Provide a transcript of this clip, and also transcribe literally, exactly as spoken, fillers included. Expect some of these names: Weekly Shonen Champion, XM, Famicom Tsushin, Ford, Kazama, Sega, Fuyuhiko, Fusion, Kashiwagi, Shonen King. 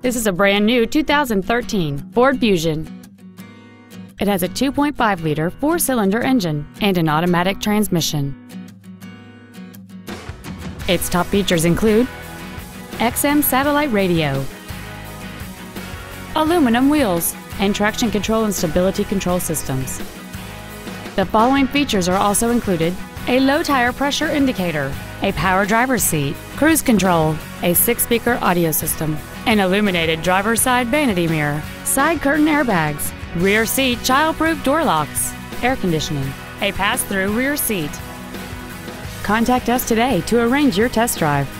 This is a brand new two thousand thirteen Ford Fusion. It has a two point five liter four-cylinder engine and an automatic transmission. Its top features include X M satellite radio, aluminum wheels, and traction control and stability control systems. The following features are also included: a low tire pressure indicator, a power driver's seat, cruise control, a six-speaker audio system, an illuminated driver's side vanity mirror, side curtain airbags, rear seat child-proof door locks, air conditioning, a pass-through rear seat. Contact us today to arrange your test drive.